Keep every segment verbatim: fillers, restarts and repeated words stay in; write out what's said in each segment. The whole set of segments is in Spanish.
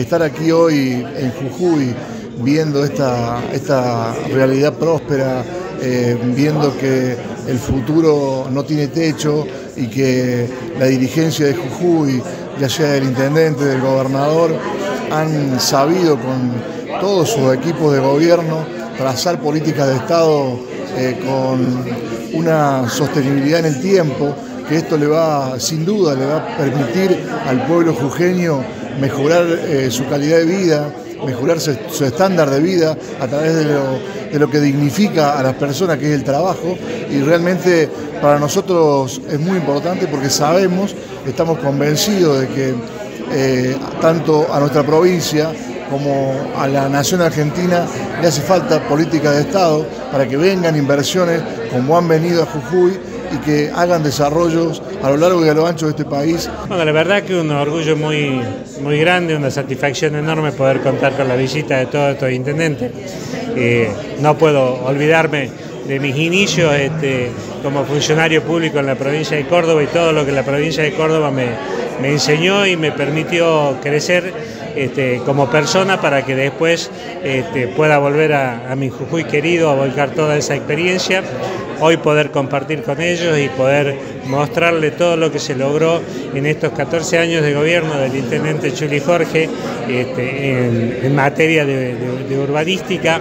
estar aquí hoy en Jujuy viendo esta, esta realidad próspera, eh, viendo que el futuro no tiene techo y que la dirigencia de Jujuy, ya sea del intendente, del gobernador, han sabido con todos sus equipos de gobierno trazar políticas de Estado eh, con una sostenibilidad en el tiempo, que esto le va, sin duda, le va a permitir al pueblo jujeño mejorar eh, su calidad de vida, mejorar su, su estándar de vida a través de lo, de lo que dignifica a las personas, que es el trabajo, y realmente para nosotros es muy importante porque sabemos, estamos convencidos de que eh, tanto a nuestra provincia como a la nación argentina le hace falta política de Estado para que vengan inversiones como han venido a Jujuy y que hagan desarrollos a lo largo y a lo ancho de este país. Bueno, la verdad que un orgullo muy, muy grande, una satisfacción enorme poder contar con la visita de todos estos intendentes. Eh, no puedo olvidarme de mis inicios este, como funcionario público en la provincia de Córdoba y todo lo que la provincia de Córdoba me, me enseñó y me permitió crecer este, como persona, para que después este, pueda volver a, a mi Jujuy querido, a volcar toda esa experiencia, hoy poder compartir con ellos y poder mostrarle todo lo que se logró en estos catorce años de gobierno del intendente Chuli Jorge este, en, en materia de, de, de urbanística.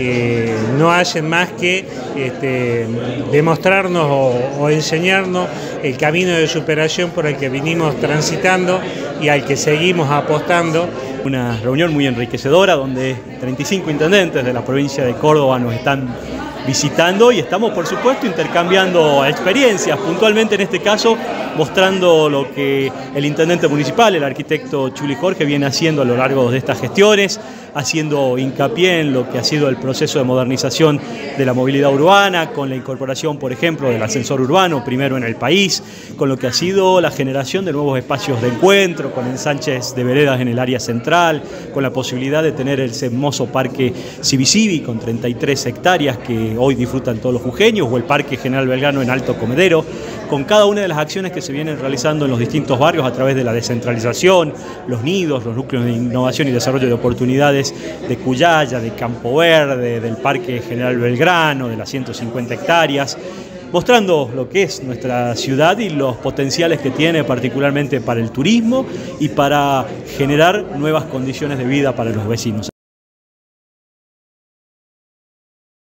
Eh, no hacen más que este, demostrarnos o, o enseñarnos el camino de superación por el que vinimos transitando y al que seguimos apostando. Una reunión muy enriquecedora donde treinta y cinco intendentes de la provincia de Córdoba nos están visitando y estamos, por supuesto, intercambiando experiencias, puntualmente en este caso mostrando lo que el intendente municipal, el arquitecto Chuli Jorge, viene haciendo a lo largo de estas gestiones, haciendo hincapié en lo que ha sido el proceso de modernización de la movilidad urbana, con la incorporación, por ejemplo, del ascensor urbano, primero en el país, con lo que ha sido la generación de nuevos espacios de encuentro, con ensanches de veredas en el área central, con la posibilidad de tener el hermoso parque Cibicibi con treinta y tres hectáreas que hoy disfrutan todos los jujeños, o el Parque General Belgrano en Alto Comedero, con cada una de las acciones que se vienen realizando en los distintos barrios a través de la descentralización, los nidos, los núcleos de innovación y desarrollo de oportunidades de Cuyaya, de Campo Verde, del Parque General Belgrano, de las ciento cincuenta hectáreas, mostrando lo que es nuestra ciudad y los potenciales que tiene, particularmente para el turismo y para generar nuevas condiciones de vida para los vecinos.